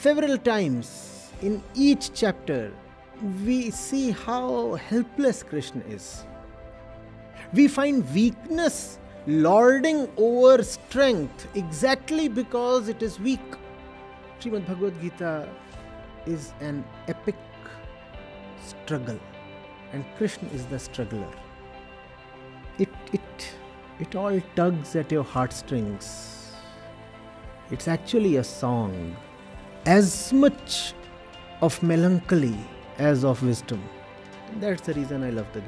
several times in each chapter, we see how helpless Krishna is. We find weakness lording over strength exactly because it is weak. Srimad Bhagavad Gita is an epic struggle, and Krishna is the struggler. It all tugs at your heartstrings. It's actually a song, as much of melancholy as of wisdom. That's the reason I love the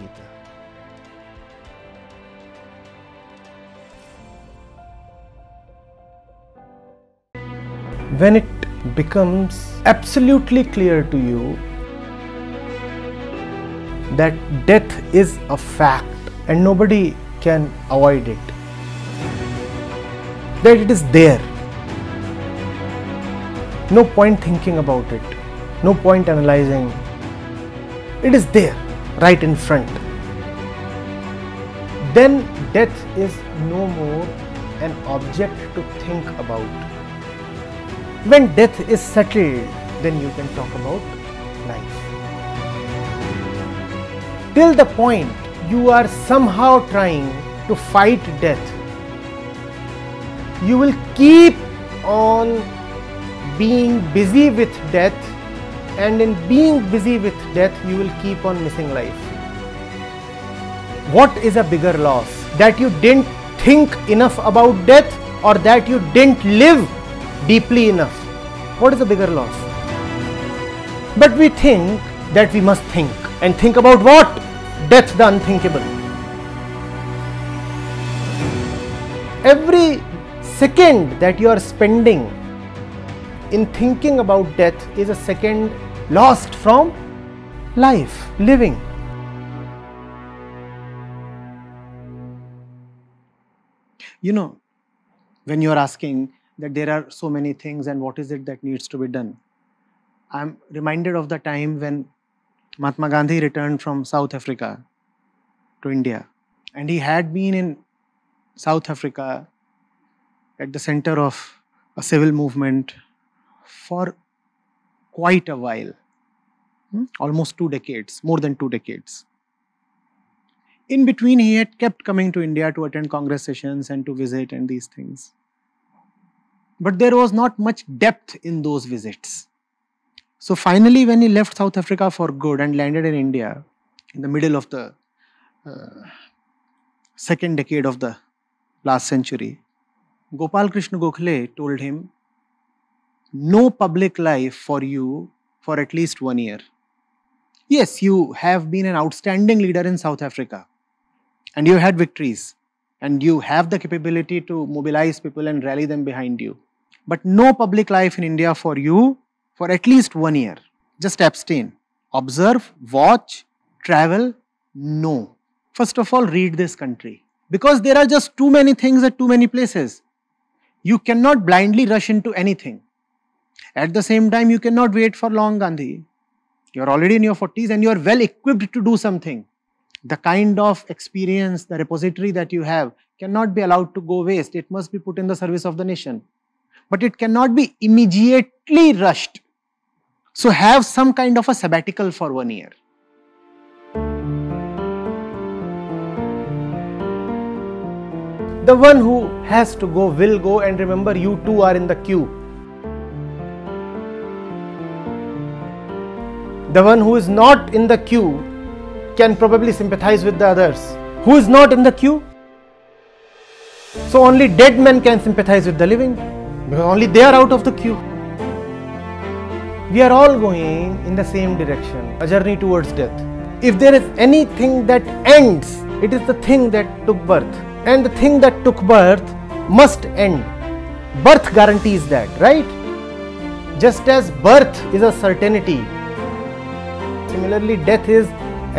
Gita. When it becomes absolutely clear to you that death is a fact and nobody can avoid it, that it is there, no point thinking about it, no point analyzing, it is there right in front, then death is no more an object to think about. When death is settled, then you can talk about life. Till the point you are somehow trying to fight death, you will keep on being busy with death, and in being busy with death, you will keep on missing life. What is a bigger loss? That you didn't think enough about death, or that you didn't live deeply enough? What is the bigger loss? But we think that we must think, and think about what? Death, the unthinkable. Every second that you are spending in thinking about death is a second lost from life, living. You know, when you are asking that there are so many things and what is it that needs to be done, I'm reminded of the time when Mahatma Gandhi returned from South Africa to India, and he had been in South Africa at the center of a civil movement for quite a while, almost 2 decades, more than 2 decades. In between, he had kept coming to India to attend Congress sessions and to visit and these things. But there was not much depth in those visits. So finally, when he left South Africa for good and landed in India in the middle of the second decade of the last century, Gopal Krishna Gokhale told him, "No public life for you for at least 1 year. Yes, you have been an outstanding leader in South Africa and you had victories and you have the capability to mobilize people and rally them behind you. But no public life in India for you for at least 1 year. Just abstain. Observe, watch, travel, no. First of all, read this country. Because there are just too many things at too many places. You cannot blindly rush into anything. At the same time, you cannot wait for long, Gandhi. You are already in your 40s and you are well equipped to do something. The kind of experience, the repository that you have cannot be allowed to go waste. It must be put in the service of the nation. But it cannot be immediately rushed. So have some kind of a sabbatical for 1 year." The one who has to go will go, and remember, you too are in the queue. The one who is not in the queue can probably sympathize with the others. Who is not in the queue? So only dead men can sympathize with the living, because only they are out of the queue. We are all going in the same direction, a journey towards death. If there is anything that ends, it is the thing that took birth. And the thing that took birth must end. Birth guarantees that, right? Just as birth is a certainty, similarly death is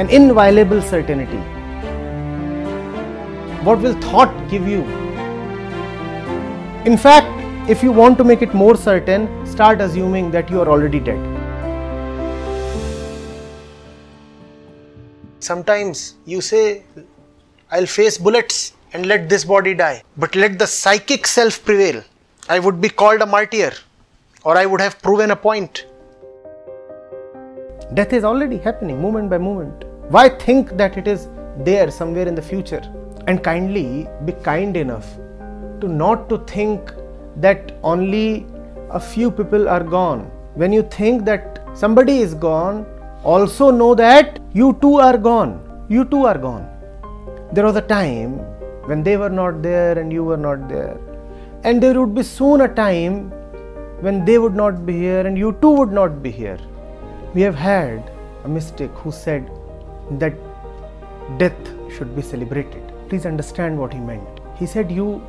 an inviolable certainty. What will thought give you? In fact, if you want to make it more certain, start assuming that you are already dead. Sometimes you say, "I'll face bullets and let this body die, but let the psychic self prevail. I would be called a martyr. or I would have proven a point. Death is already happening moment by moment. Why think that it is there somewhere in the future? And kindly be kind enough to not to think that only a few people are gone. When you think that somebody is gone, also know that you too are gone. You too are gone. There was a time when they were not there and you were not there. And there would be soon a time when they would not be here and you too would not be here. We have had a mystic who said that death should be celebrated. Please understand what he meant. He said you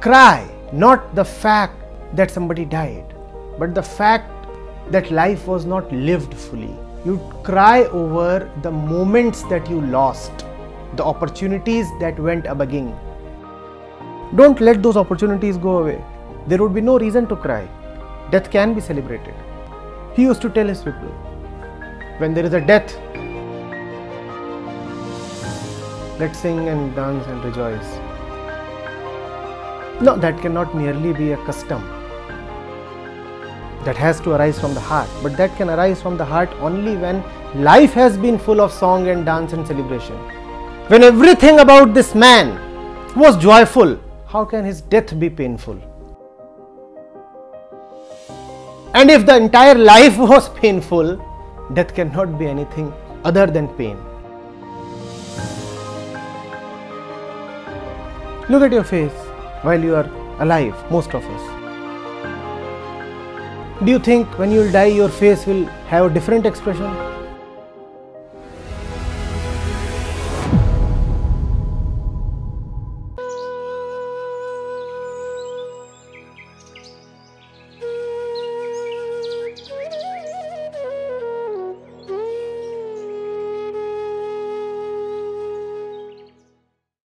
cry not the fact that somebody died, but the fact that life was not lived fully. You cry over the moments that you lost, the opportunities that went a-bugging. Don't let those opportunities go away. There would be no reason to cry. Death can be celebrated. He used to tell his people, when there is a death, let's sing and dance and rejoice. No, that cannot merely be a custom. That has to arise from the heart, but that can arise from the heart only when life has been full of song and dance and celebration. When everything about this man was joyful, how can his death be painful? And if the entire life was painful, death cannot be anything other than pain. Look at your face while you are alive, most of us. Do you think when you will die, your face will have a different expression?